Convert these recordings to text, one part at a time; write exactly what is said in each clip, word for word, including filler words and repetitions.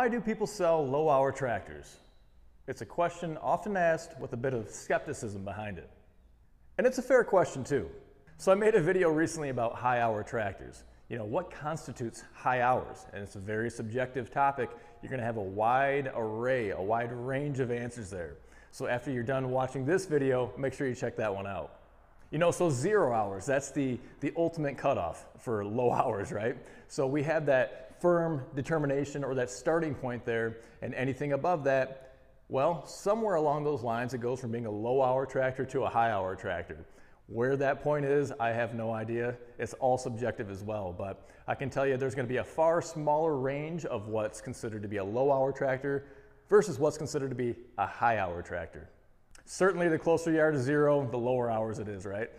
Why do people sell low-hour tractors? It's a question often asked with a bit of skepticism behind it. And it's a fair question too. So I made a video recently about high-hour tractors. You know, what constitutes high hours? And it's a very subjective topic. You're gonna have a wide array, a wide range of answers there. So after you're done watching this video, make sure you check that one out. You know, so zero hours, that's the, the ultimate cutoff for low hours, right? So we have that firm determination or that starting point there, and anything above that, well, somewhere along those lines, it goes from being a low hour tractor to a high hour tractor. Where that point is, I have no idea. It's all subjective as well, but I can tell you there's gonna be a far smaller range of what's considered to be a low hour tractor versus what's considered to be a high hour tractor. Certainly the closer you are to zero, the lower hours it is, right?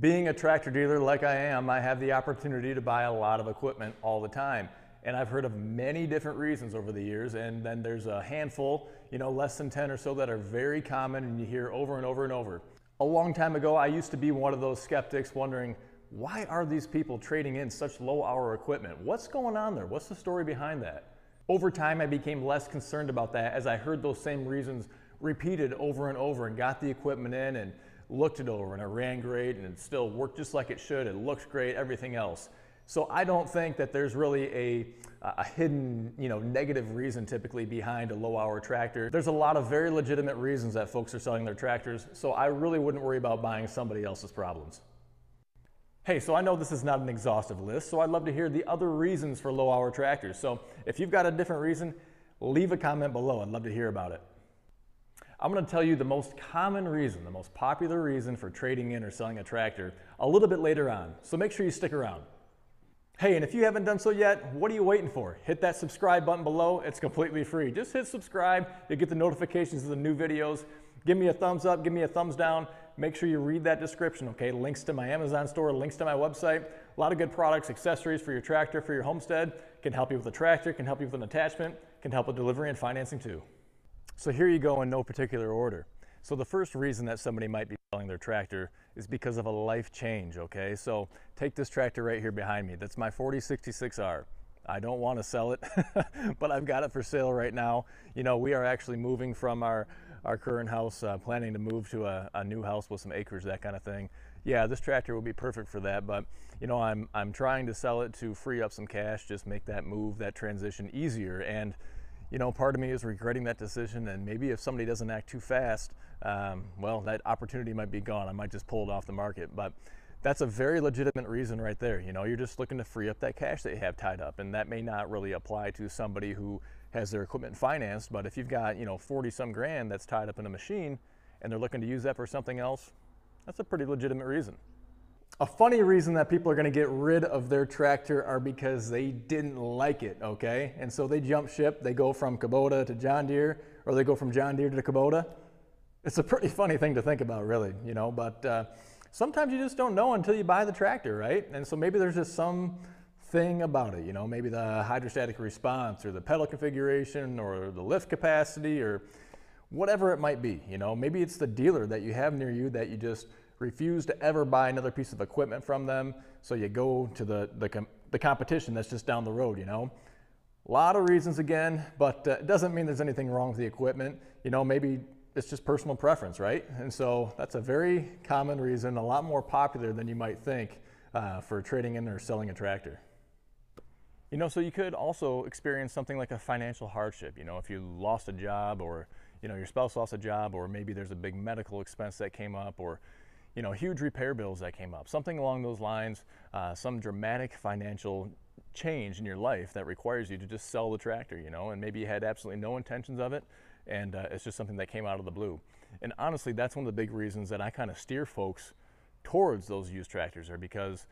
Being a tractor dealer like I am, I have the opportunity to buy a lot of equipment all the time. And I've heard of many different reasons over the years, and then there's a handful, you know, less than ten or so that are very common and you hear over and over and over. A long time ago, I used to be one of those skeptics wondering, why are these people trading in such low hour equipment? What's going on there? What's the story behind that? Over time, I became less concerned about that as I heard those same reasons repeated over and over, and got the equipment in and looked it over, and it ran great and it still worked just like it should. It looks great, everything else. So I don't think that there's really a, a hidden, you know, negative reason typically behind a low hour tractor. There's a lot of very legitimate reasons that folks are selling their tractors, so I really wouldn't worry about buying somebody else's problems. Hey, so I know this is not an exhaustive list, so I'd love to hear the other reasons for low hour tractors. So if you've got a different reason, leave a comment below. I'd love to hear about it. I'm gonna tell you the most common reason, the most popular reason for trading in or selling a tractor a little bit later on, so make sure you stick around. Hey, and if you haven't done so yet, what are you waiting for? Hit that subscribe button below, it's completely free. Just hit subscribe, you'll get the notifications of the new videos. Give me a thumbs up, give me a thumbs down. Make sure you read that description, okay? Links to my Amazon store, links to my website. A lot of good products, accessories for your tractor, for your homestead. Can help you with a tractor, can help you with an attachment, can help with delivery and financing too. So here you go in no particular order. So the first reason that somebody might be selling their tractor is because of a life change, okay? So take this tractor right here behind me. That's my forty sixty-six R. I don't want to sell it, but I've got it for sale right now. You know, we are actually moving from our, our current house, uh, planning to move to a, a new house with some acres, that kind of thing. Yeah, this tractor would be perfect for that, but you know, I'm, I'm trying to sell it to free up some cash, just make that move, that transition easier. And you know, part of me is regretting that decision, and maybe if somebody doesn't act too fast, um, well, that opportunity might be gone. I might just pull it off the market, but that's a very legitimate reason right there. You know, you're just looking to free up that cash that you have tied up, and that may not really apply to somebody who has their equipment financed, but if you've got, you know, forty some grand that's tied up in a machine and they're looking to use that for something else, that's a pretty legitimate reason. A funny reason that people are going to get rid of their tractor are because they didn't like it, okay? And so they jump ship, they go from Kubota to John Deere, or they go from John Deere to Kubota. It's a pretty funny thing to think about, really, you know, but uh, sometimes you just don't know until you buy the tractor, right? And so maybe there's just some thing about it, you know, maybe the hydrostatic response or the pedal configuration or the lift capacity or whatever it might be, you know. Maybe it's the dealer that you have near you that you just refuse to ever buy another piece of equipment from them, so you go to the, the, com the competition that's just down the road, you know. A lot of reasons again, but uh, it doesn't mean there's anything wrong with the equipment. You know, maybe it's just personal preference, right? And so that's a very common reason, a lot more popular than you might think uh, for trading in or selling a tractor. You know, so you could also experience something like a financial hardship, you know, if you lost a job, or, you know, your spouse lost a job, or maybe there's a big medical expense that came up, or you know, huge repair bills that came up, something along those lines, uh, some dramatic financial change in your life that requires you to just sell the tractor, you know, and maybe you had absolutely no intentions of it, and uh, it's just something that came out of the blue. And honestly, that's one of the big reasons that I kind of steer folks towards those used tractors, are because,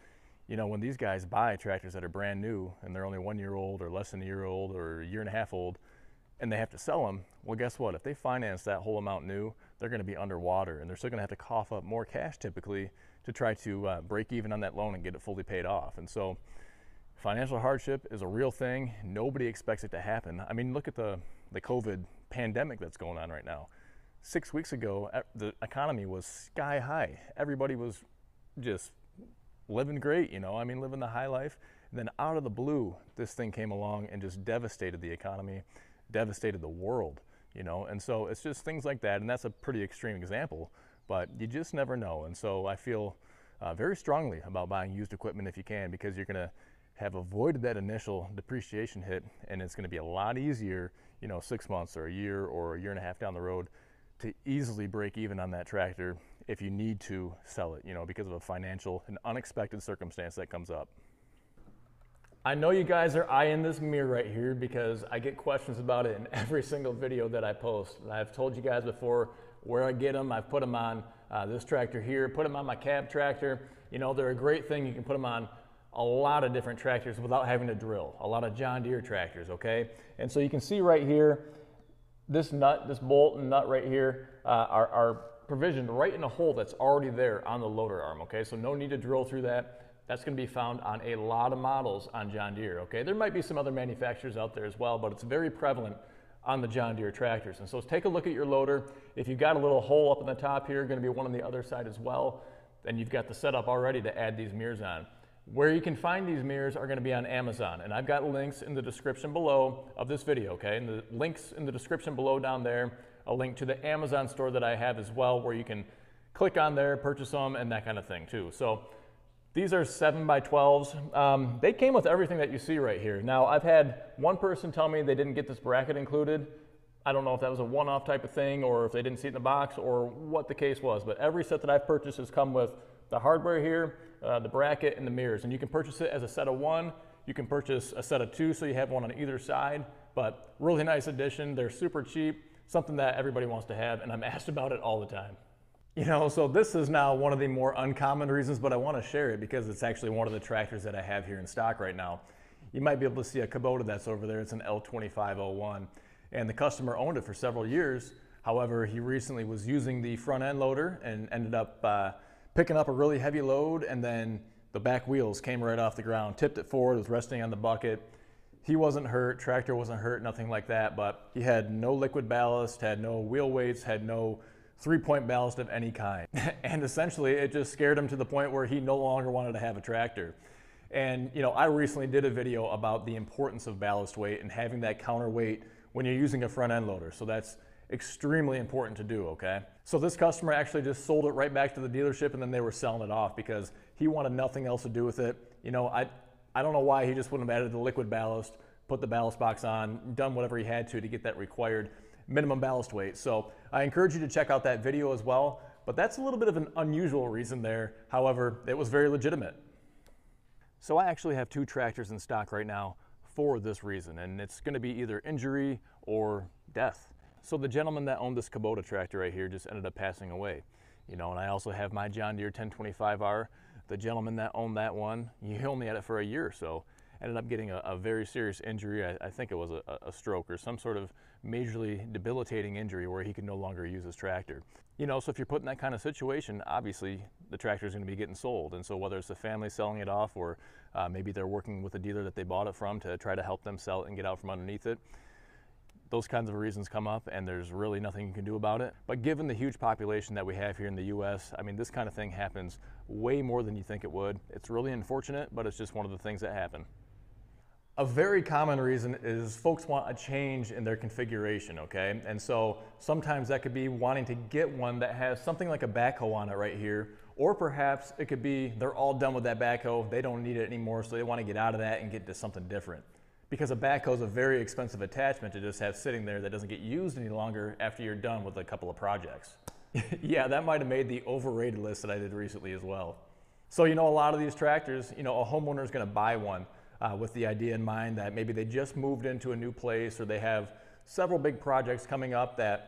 you know, when these guys buy tractors that are brand new and they're only one year old or less than a year old or a year and a half old, and they have to sell them, well, guess what? If they finance that whole amount new, they're gonna be underwater, and they're still gonna have to cough up more cash typically to try to uh, break even on that loan and get it fully paid off. And so financial hardship is a real thing. Nobody expects it to happen. I mean, look at the, the COVID pandemic that's going on right now. Six weeks ago, the economy was sky high. Everybody was just living great, you know? I mean, living the high life. And then out of the blue, this thing came along and just devastated the economy, devastated the world, you know? And so it's just things like that. And that's a pretty extreme example, but you just never know. And so I feel uh, very strongly about buying used equipment if you can, because you're gonna have avoided that initial depreciation hit, and it's gonna be a lot easier, you know, six months or a year or a year and a half down the road to easily break even on that tractor if you need to sell it, you know, because of a financial and unexpected circumstance that comes up. I know you guys are eyeing this mirror right here because I get questions about it in every single video that I post. And I've told you guys before where I get them. I've put them on uh, this tractor here, put them on my cab tractor. You know, they're a great thing. You can put them on a lot of different tractors without having to drill, a lot of John Deere tractors, okay? And so you can see right here, this nut, this bolt and nut right here uh, are, are provisioned right in a hole that's already there on the loader arm, okay? So no need to drill through that. That's going to be found on a lot of models on John Deere, okay? There might be some other manufacturers out there as well, but it's very prevalent on the John Deere tractors. And so take a look at your loader. If you've got a little hole up in the top here, going to be one on the other side as well, then you've got the setup already to add these mirrors on. Where you can find these mirrors are going to be on Amazon, and I've got links in the description below of this video, okay? And the links in the description below down there, a link to the Amazon store that I have as well, where you can click on there, purchase them, and that kind of thing too. So these are seven by twelves. Um, they came with everything that you see right here. Now, I've had one person tell me they didn't get this bracket included. I don't know if that was a one-off type of thing or if they didn't see it in the box or what the case was, but every set that I've purchased has come with the hardware here, uh, the bracket, and the mirrors. And you can purchase it as a set of one. You can purchase a set of two, so you have one on either side, but really nice addition. They're super cheap, something that everybody wants to have, and I'm asked about it all the time. You know, so this is now one of the more uncommon reasons, but I want to share it because it's actually one of the tractors that I have here in stock right now. You might be able to see a Kubota that's over there. It's an L twenty-five oh one, and the customer owned it for several years. However, he recently was using the front end loader and ended up uh, picking up a really heavy load, and then the back wheels came right off the ground, tipped it forward, was resting on the bucket. He wasn't hurt, tractor wasn't hurt, nothing like that, but he had no liquid ballast, had no wheel weights, had no three-point ballast of any kind. And essentially it just scared him to the point where he no longer wanted to have a tractor. And you know, I recently did a video about the importance of ballast weight and having that counterweight when you're using a front end loader. So that's extremely important to do, okay? So this customer actually just sold it right back to the dealership, and then they were selling it off because he wanted nothing else to do with it. You know, I, I don't know why he just wouldn't have added the liquid ballast, put the ballast box on, done whatever he had to to get that required minimum ballast weight. So I encourage you to check out that video as well, but that's a little bit of an unusual reason there. However, it was very legitimate. So I actually have two tractors in stock right now for this reason, and it's going to be either injury or death. So the gentleman that owned this Kubota tractor right here just ended up passing away, you know, and I also have my John Deere ten twenty-five R. The gentleman that owned that one, he only had it for a year or so, ended up getting a, a very serious injury. I, I think it was a, a stroke or some sort of majorly debilitating injury where he could no longer use his tractor. You know, so if you're put in that kind of situation, obviously the tractor is going to be getting sold. And so whether it's the family selling it off, or uh, maybe they're working with a dealer that they bought it from to try to help them sell it and get out from underneath it, those kinds of reasons come up, and there's really nothing you can do about it. But given the huge population that we have here in the U S, I mean, this kind of thing happens way more than you think it would. It's really unfortunate, but it's just one of the things that happen. A very common reason is folks want a change in their configuration, okay? And so sometimes that could be wanting to get one that has something like a backhoe on it right here, or perhaps it could be they're all done with that backhoe, they don't need it anymore, so they want to get out of that and get to something different. Because a backhoe is a very expensive attachment to just have sitting there that doesn't get used any longer after you're done with a couple of projects. Yeah, that might have made the overrated list that I did recently as well. So you know, a lot of these tractors, you know, a homeowner is going to buy one Uh, with the idea in mind that maybe they just moved into a new place, or they have several big projects coming up that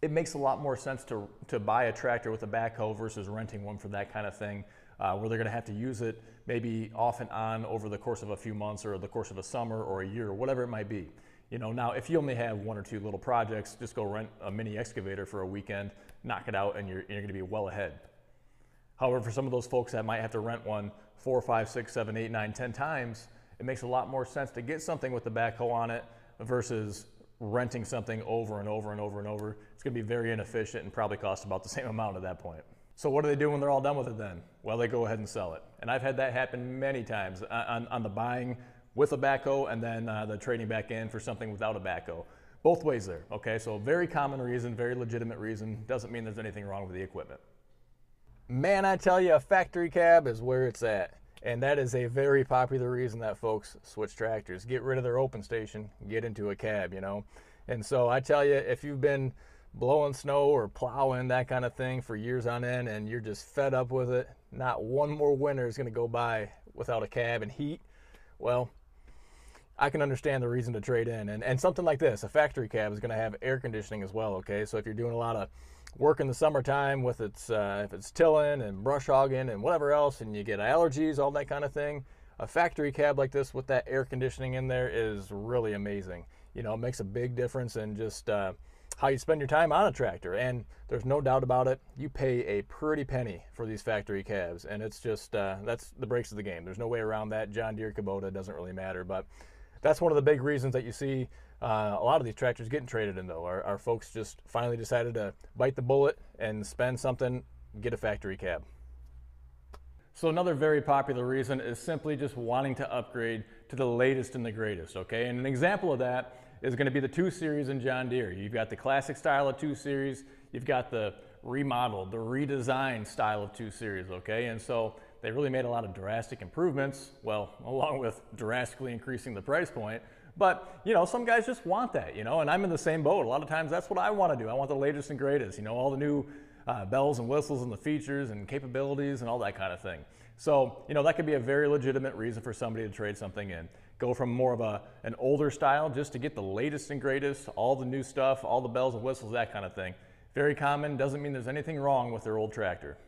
it makes a lot more sense to, to buy a tractor with a backhoe versus renting one for that kind of thing, uh, where they're going to have to use it maybe off and on over the course of a few months or the course of a summer or a year or whatever it might be. You know, now if you only have one or two little projects, just go rent a mini excavator for a weekend, knock it out, and you're, you're going to be well ahead. However, for some of those folks that might have to rent one four, five, six, seven, eight, nine, ten times, it makes a lot more sense to get something with the backhoe on it versus renting something over and over and over and over. It's going to be very inefficient and probably cost about the same amount at that point. So what do they do when they're all done with it then? Well, they go ahead and sell it. And I've had that happen many times on, on the buying with a backhoe and then uh, the trading back in for something without a backhoe. Both ways there, okay? So very common reason, very legitimate reason. Doesn't mean there's anything wrong with the equipment. Man, I tell you, a factory cab is where it's at. And that is a very popular reason that folks switch tractors. Get rid of their open station, get into a cab, you know? And so I tell you, if you've been blowing snow or plowing, that kind of thing, for years on end, and you're just fed up with it, not one more winter is gonna go by without a cab and heat, well, I can understand the reason to trade in. And, and something like this, a factory cab is gonna have air conditioning as well, okay? So if you're doing a lot of work in the summertime with its, uh, if it's tilling and brush hogging and whatever else, and you get allergies, all that kind of thing, a factory cab like this with that air conditioning in there is really amazing. You know, it makes a big difference in just uh, how you spend your time on a tractor. And there's no doubt about it, you pay a pretty penny for these factory cabs, and it's just, uh, that's the breaks of the game. There's no way around that. John Deere, Kubota, doesn't really matter, but that's one of the big reasons that you see uh, a lot of these tractors getting traded in though. Our, our folks just finally decided to bite the bullet and spend something, get a factory cab. So another very popular reason is simply just wanting to upgrade to the latest and the greatest, okay? And an example of that is going to be the two series in John Deere. You've got the classic style of two series, you've got the remodeled, the redesigned style of two series, okay? And so they really made a lot of drastic improvements, well, along with drastically increasing the price point. But, you know, some guys just want that, you know, and I'm in the same boat. A lot of times that's what I want to do. I want the latest and greatest, you know, all the new uh, bells and whistles and the features and capabilities and all that kind of thing. So, you know, that could be a very legitimate reason for somebody to trade something in. Go from more of a, an older style just to get the latest and greatest, all the new stuff, all the bells and whistles, that kind of thing. Very common, doesn't mean there's anything wrong with their old tractor.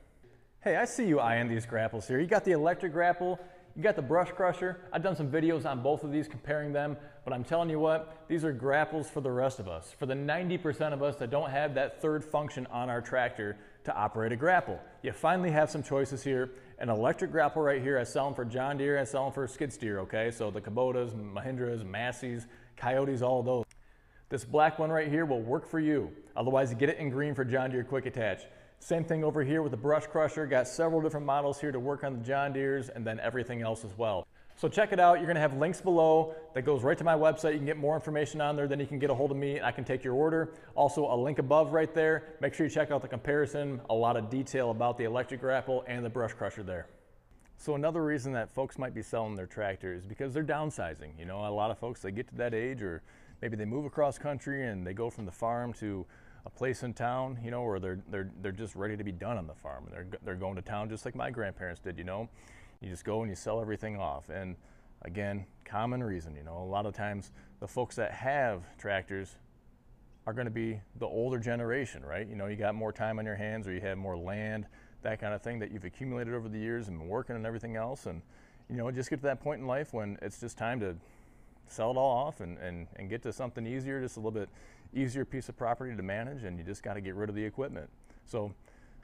Hey, I see you eyeing these grapples here. You got the electric grapple, you got the brush crusher. I've done some videos on both of these comparing them, but I'm telling you what, these are grapples for the rest of us. For the ninety percent of us that don't have that third function on our tractor to operate a grapple. You finally have some choices here. An electric grapple right here, I sell them for John Deere, I sell them for skid steer, okay? So the Kubotas, Mahindras, Masseys, Coyotes, all of those. This black one right here will work for you. Otherwise, you get it in green for John Deere Quick Attach. Same thing over here with the brush crusher. Got several different models here to work on the John Deeres and then everything else as well. So check it out. You're gonna have links below that goes right to my website. You can get more information on there, then you can get a hold of me and I can take your order. Also a link above right there. Make sure you check out the comparison, a lot of detail about the electric grapple and the brush crusher there. So another reason that folks might be selling their tractor is because they're downsizing. You know, a lot of folks, they get to that age or maybe they move across country and they go from the farm to a place in town, you know, or they're, they're, they're just ready to be done on the farm. They're, they're going to town just like my grandparents did, you know. You just go and you sell everything off. And again, common reason, you know, a lot of times the folks that have tractors are going to be the older generation, right? You know, you got more time on your hands or you have more land, that kind of thing that you've accumulated over the years and working and everything else. And, you know, just get to that point in life when it's just time to sell it all off and, and, and get to something easier, just a little bit easier piece of property to manage, and you just got to get rid of the equipment. So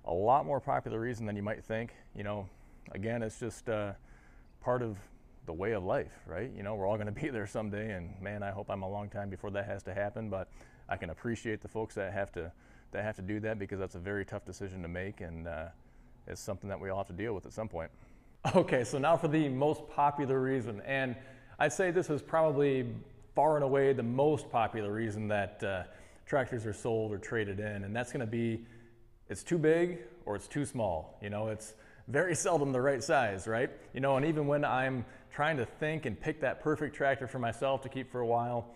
a lot more popular reason than you might think, you know. Again, it's just uh, part of the way of life, right? You know, we're all going to be there someday, and man, I hope I'm a long time before that has to happen, but I can appreciate the folks that have to, that have to do that, because that's a very tough decision to make, and uh, it's something that we all have to deal with at some point. Okay, so now for the most popular reason, and I'd say this is probably far and away the most popular reason that uh, tractors are sold or traded in, and that's going to be it's too big or it's too small. You know, it's very seldom the right size, right? You know, and even when I'm trying to think and pick that perfect tractor for myself to keep for a while,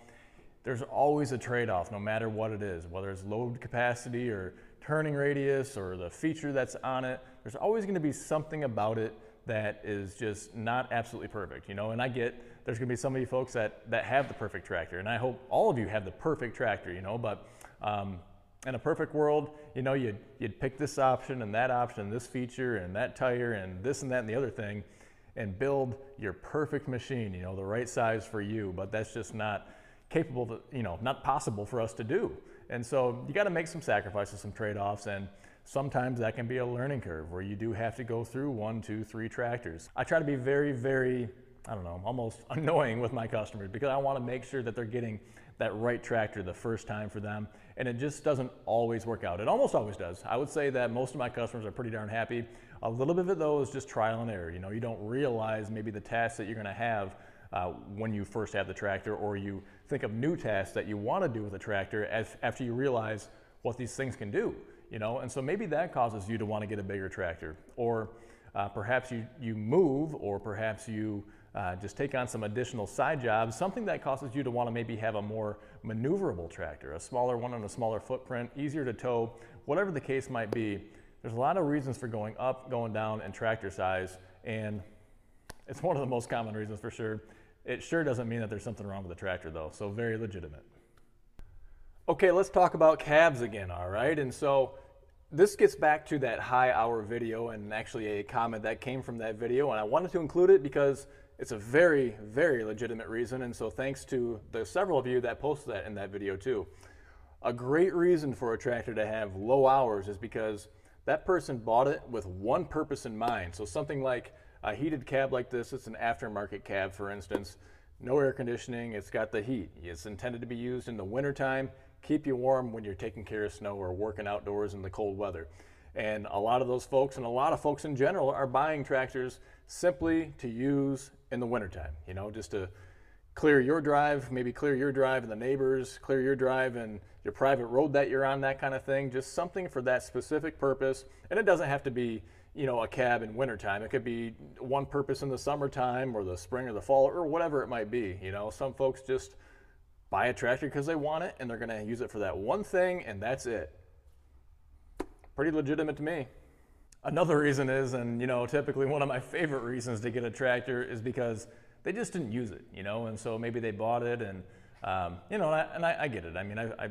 there's always a trade-off no matter what it is, whether it's load capacity or turning radius or the feature that's on it. There's always going to be something about it that is just not absolutely perfect, you know. And I get there's going to be some of you folks that that have the perfect tractor, and I hope all of you have the perfect tractor, you know. But um, in a perfect world, you know, you'd, you'd pick this option and that option, this feature and that tire and this and that and the other thing, and build your perfect machine, you know, the right size for you. But that's just not capable, to, you know, not possible for us to do. And so you got to make some sacrifices, some trade-offs, and sometimes that can be a learning curve where you do have to go through one, two, three tractors. I try to be very, very I don't know, almost annoying with my customers, because I want to make sure that they're getting that right tractor the first time for them, and it just doesn't always work out. It almost always does. I would say that most of my customers are pretty darn happy. A little bit of it though is just trial and error. You know, you don't realize maybe the tasks that you're going to have uh, when you first have the tractor, or you think of new tasks that you want to do with a tractor as, after you realize what these things can do, you know, and so maybe that causes you to want to get a bigger tractor, or uh, perhaps you, you move, or perhaps you Uh, just take on some additional side jobs, something that causes you to want to maybe have a more maneuverable tractor, a smaller one on a smaller footprint, easier to tow, whatever the case might be. There's a lot of reasons for going up, going down in tractor size, and it's one of the most common reasons for sure. It sure doesn't mean that there's something wrong with the tractor though, so very legitimate. Okay, let's talk about cabs again, all right? And so this gets back to that high hour video, and actually a comment that came from that video, and I wanted to include it because it's a very, very legitimate reason, and so thanks to the several of you that posted that in that video too. A great reason for a tractor to have low hours is because that person bought it with one purpose in mind. So something like a heated cab like this, it's an aftermarket cab for instance, no air conditioning, it's got the heat. It's intended to be used in the wintertime, keep you warm when you're taking care of snow or working outdoors in the cold weather. And a lot of those folks, and a lot of folks in general, are buying tractors simply to use in the wintertime, you know, just to clear your drive, maybe clear your drive and the neighbors, clear your drive and your private road that you're on, that kind of thing. Just something for that specific purpose. And it doesn't have to be, you know, a cab in wintertime. It could be one purpose in the summertime or the spring or the fall or whatever it might be. You know, some folks just buy a tractor because they want it and they're going to use it for that one thing, and that's it. Pretty legitimate to me. Another reason is, and you know, typically one of my favorite reasons to get a tractor is because they just didn't use it, you know, and so maybe they bought it, and um, you know, and, I, and I, I get it. I mean, I, I,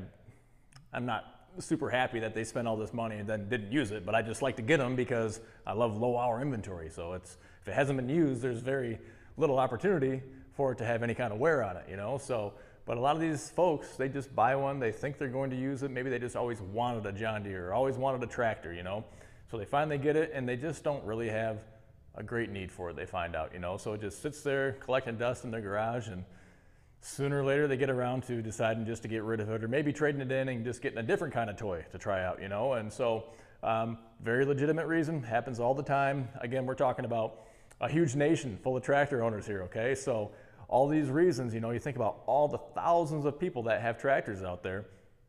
I'm not super happy that they spent all this money and then didn't use it, but I just like to get them because I love low hour inventory. So it's, if it hasn't been used, there's very little opportunity for it to have any kind of wear on it, you know. So, but a lot of these folks, they just buy one, they think they're going to use it. Maybe they just always wanted a John Deere, or always wanted a tractor, you know. So they finally get it, and they just don't really have a great need for it, they find out, you know. So it just sits there collecting dust in their garage, and sooner or later they get around to deciding just to get rid of it, or maybe trading it in and just getting a different kind of toy to try out, you know. And so um, very legitimate reason, happens all the time. Again, we're talking about a huge nation full of tractor owners here, okay? So all these reasons, you know, you think about all the thousands of people that have tractors out there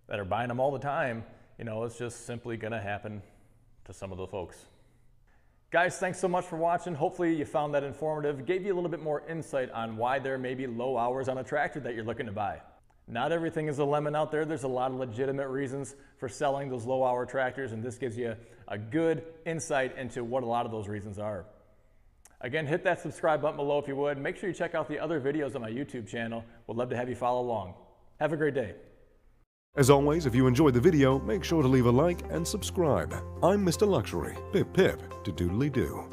that are buying them all the time, you know, it's just simply gonna happen to some of the folks. Guys, thanks so much for watching. Hopefully you found that informative, gave you a little bit more insight on why there may be low hours on a tractor that you're looking to buy. Not everything is a lemon out there. There's a lot of legitimate reasons for selling those low hour tractors, and this gives you a good insight into what a lot of those reasons are. Again, hit that subscribe button below if you would. Make sure you check out the other videos on my YouTube channel. Would love to have you follow along. Have a great day. As always, if you enjoyed the video, make sure to leave a like and subscribe. I'm Mister Luxury. Pip, pip, to doodly-doo.